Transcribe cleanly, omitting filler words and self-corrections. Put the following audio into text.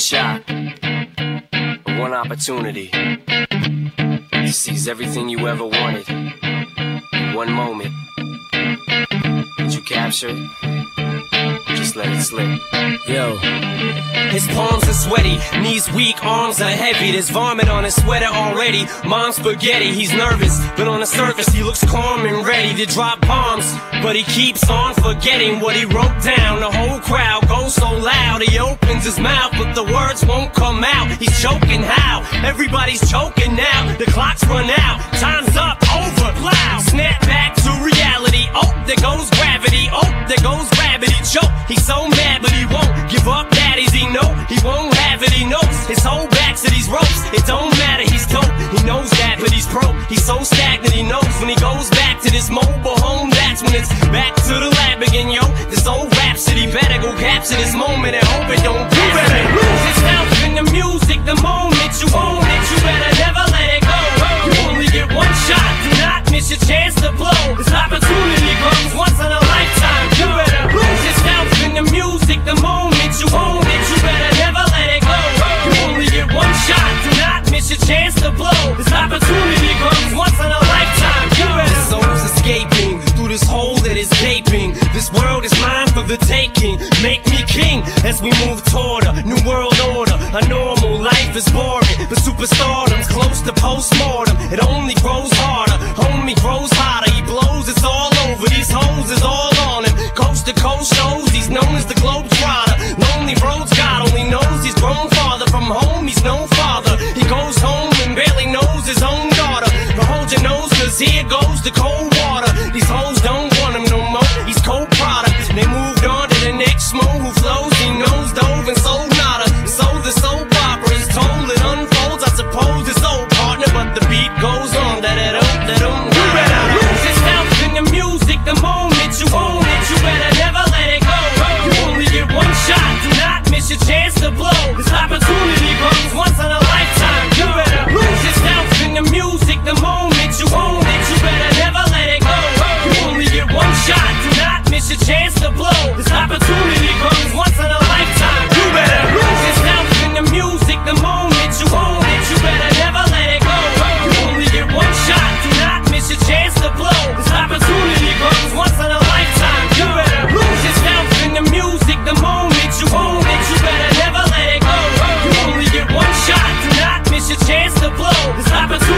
shot, one opportunity to seize everything you ever wanted in one moment. Did you capture it? Just let it slip. Yo. His palms are sweaty, knees weak, arms are heavy. There's vomit on his sweater already. Mom's spaghetti, he's nervous, but on the surface he looks calm and ready to drop bombs. But he keeps on forgetting what he wrote down. The whole crowd goes so loud. He opens his mouth, but the words won't come out. He's choking how? Everybody's choking now. The clock's run out, time's up, over, loud. Snap back to reality. Oh, there goes gravity. Oh, there goes gravity. Choke. He's so mad, but he won't give up. That is, he know he won't have it. He knows his whole back to these ropes. It don't matter. He's dope. He knows that, but he's broke. He's so stagnant. He knows when he goes back to this mobile home. That's when it's back to the lab again, yo. This old rhapsody better go capture this moment and hope it don't do better. Lose yourself in the music, the moment you own it, you better never let it go. You only get one shot, do not miss your chance to blow. This opportunity comes once in a lifetime. You better lose yourself in the music, the moment you own it, you better never let it go. You only get one shot, do not miss your chance to blow. This opportunity comes once in a lifetime. You better. Soul's escaping through this hole that is gaping. This world is mine for the taking. Make me king as we move toward a new world order. A normal life is boring, but superstardom's close to postmortem. It only grows harder, homie grows hotter. He blows, it's all over. These hoes is all on him. Coast to coast shows, he's known as the globetrotter. Lonely roads, God only knows he's grown farther from home. He's no father. He goes home and barely knows his own daughter. But hold your nose, 'cause here goes the cold. This opportunity.